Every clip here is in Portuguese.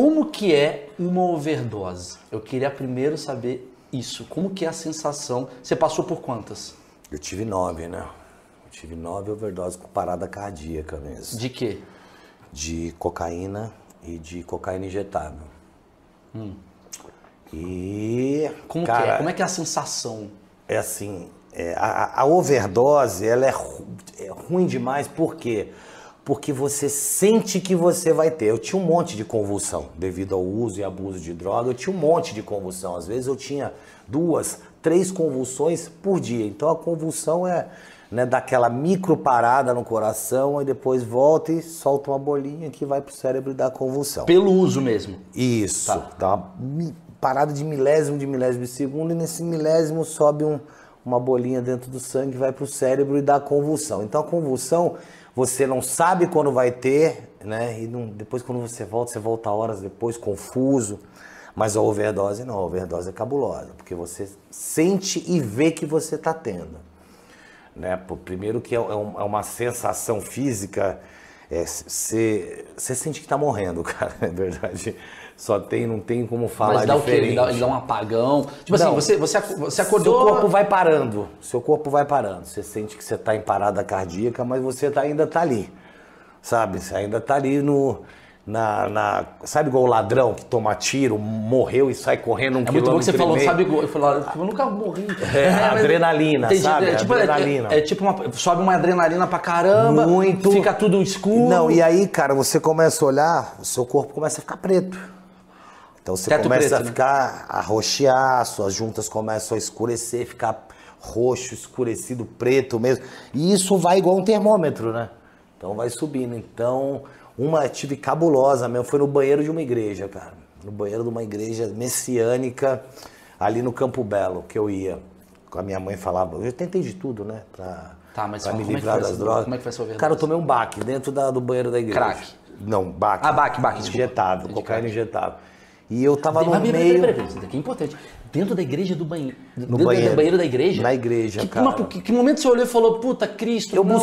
Como que é uma overdose? Eu queria primeiro saber isso. Como que é a sensação? Você passou por quantas? Eu tive 9, né? Eu tive 9 overdoses com parada cardíaca mesmo. De quê? De cocaína e de cocaína injetável. E... como, cara, que é? Como é que é a sensação? É assim, a overdose, ela é ruim demais, por quê? Porque você sente que você vai ter. Eu tinha um monte de convulsão devido ao uso e abuso de droga. Eu tinha um monte de convulsão. Às vezes eu tinha 2, 3 convulsões por dia. Então a convulsão é, né, daquela micro parada no coração e depois volta e solta uma bolinha que vai pro cérebro e dá convulsão. Pelo uso mesmo? Isso. Tá. Dá uma parada de milésimo de segundo e nesse milésimo sobe uma bolinha dentro do sangue, vai pro cérebro e dá convulsão. Então a convulsão... você não sabe quando vai ter, né? E não, depois quando você volta horas depois, confuso. Mas a overdose não, a overdose é cabulosa, porque você sente e vê que você tá tendo. Né? Primeiro que é uma sensação física, você sente que tá morrendo, cara, é verdade. Só tem, não tem como falar. Mas dá diferente. O quê? Ele dá um apagão? Tipo não, assim, você acordou... seu corpo vai parando. Seu corpo vai parando. Você sente que você está em parada cardíaca, mas você ainda está ali. Sabe? Você ainda está ali no... sabe igual o ladrão que toma tiro, morreu e sai correndo 1 km. É muito bom que você falou, sabe igual. Eu falei, eu nunca morri. Adrenalina, entendi, sabe? Adrenalina. Tipo sobe uma adrenalina pra caramba, muito... fica tudo escuro. Não, e aí, cara, você começa a olhar, o seu corpo começa a ficar preto. Então você começa a roxear, suas juntas começam a escurecer, ficar roxo, escurecido, preto mesmo. E isso vai igual um termômetro, né? Então vai subindo. Então... uma tive cabulosa mesmo, foi no banheiro de uma igreja, cara. No banheiro de uma igreja messiânica, ali no Campo Belo, que eu ia. A minha mãe falava, eu tentei de tudo, né? Pra me livrar das drogas. Como é que foi essa overdose? Cara, eu tomei um baque dentro do banheiro da igreja. Crack? Não, baque. Ah, baque, desculpa. Injetável, cocaína injetável. E eu tava no meio... Peraí, isso daqui é importante. Dentro da igreja do banheiro. Dentro do banheiro da igreja? Na igreja, cara. Que momento você olhou e falou, puta, Cristo, não...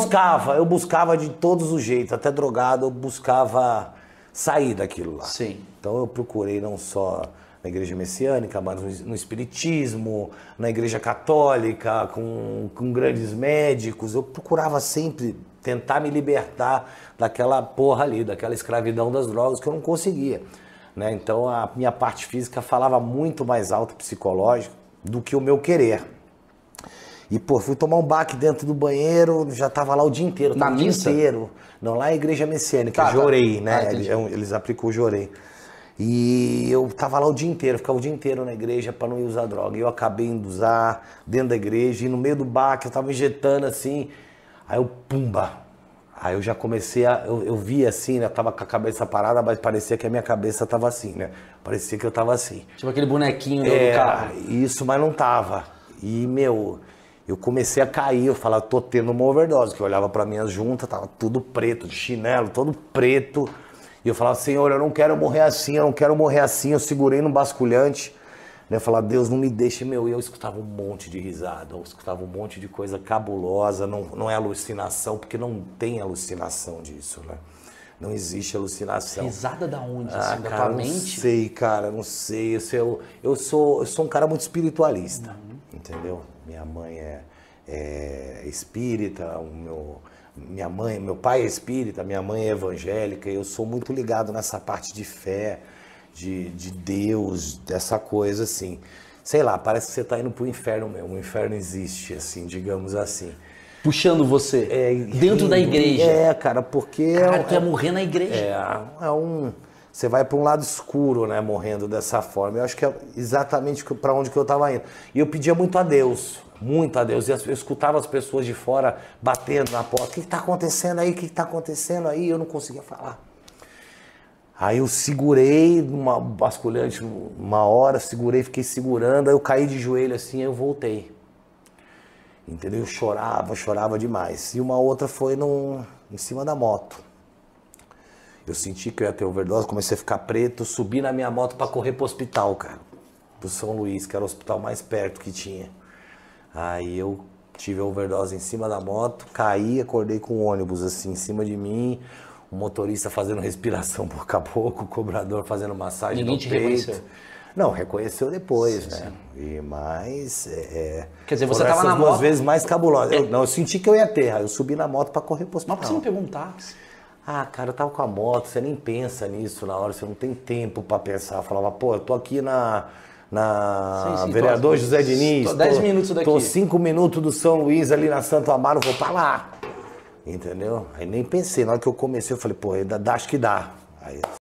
Eu buscava de todos os jeitos. Até drogado, eu buscava sair daquilo lá. Sim. Então eu procurei não só na igreja messiânica, mas no espiritismo, na igreja católica, com grandes médicos. Eu procurava sempre tentar me libertar daquela porra ali, daquela escravidão das drogas que eu não conseguia. Né? Então a minha parte física falava muito mais alto psicológico do que o meu querer. E pô, fui tomar um baque dentro do banheiro, já tava lá o dia inteiro. Na missa? O dia inteiro. Não, lá é a igreja messiânica, Jorei, né? Eles aplicam o Jorei. E eu tava lá o dia inteiro, ficava o dia inteiro na igreja para não usar droga. E eu acabei indo usar dentro da igreja e no meio do baque eu tava injetando assim. Aí eu, pumba! Aí eu já comecei a... Eu vi assim, né? Eu tava com a cabeça parada, mas parecia que a minha cabeça tava assim, né? Parecia que eu tava assim. Tipo aquele bonequinho do carro. Isso, mas não tava. E, meu, eu comecei a cair. Eu falava, tô tendo uma overdose. Que eu olhava pra minha junta, tava tudo preto, de chinelo, todo preto. E eu falava, Senhor, eu não quero morrer assim, eu não quero morrer assim. Eu segurei no basculhante. Né? Eu falava, Deus, não me deixe, meu. E eu escutava um monte de risada, eu escutava um monte de coisa cabulosa, não é alucinação, porque não tem alucinação disso, né? Não existe alucinação. Risada da onde? Assim, da tua mente? Não sei, cara, não sei. Eu sou um cara muito espiritualista, entendeu? Minha mãe é espírita, meu pai é espírita, minha mãe é evangélica, eu sou muito ligado nessa parte de fé, de Deus, dessa coisa assim. Sei lá, parece que você tá indo pro inferno mesmo. O inferno existe, assim, digamos assim. Puxando você dentro da igreja. É, cara, porque... cara, tu ia morrer na igreja. Você vai para um lado escuro, né, morrendo dessa forma. Eu acho que é exatamente para onde que eu tava indo. E eu pedia muito a Deus, muito a Deus. E eu escutava as pessoas de fora batendo na porta. O que tá acontecendo aí? O que tá acontecendo aí? Eu não conseguia falar. Aí eu segurei, numa basculhante, uma hora, fiquei segurando, aí eu caí de joelho assim, aí eu voltei. Entendeu? Eu chorava demais. E uma outra foi em cima da moto. Eu senti que eu ia ter overdose, comecei a ficar preto, subi na minha moto pra correr pro hospital, cara. Pro São Luís, que era o hospital mais perto que tinha. Aí eu tive a overdose em cima da moto, caí, acordei com um ônibus assim em cima de mim. o motorista fazendo respiração por caboclo, o cobrador fazendo massagem no peito. Ninguém te reconheceu? Não, reconheceu depois, sim, né? Sim. E mais... Quer dizer, você estava na moto... duas vezes mais cabulosa. Eu senti que eu ia ter, aí eu subi na moto para correr pro hospital. Mas por que você não pegou um táxi? Ah, cara, eu tava com a moto, você nem pensa nisso na hora, você não tem tempo para pensar. Eu falava, pô, eu tô aqui na vereador José Diniz, tô 10 minutos daqui. Tô 5 minutos do São Luís ali na Santo Amaro, vou pra lá. Entendeu? Aí nem pensei, na hora que eu comecei eu falei, pô, acho que dá. Aí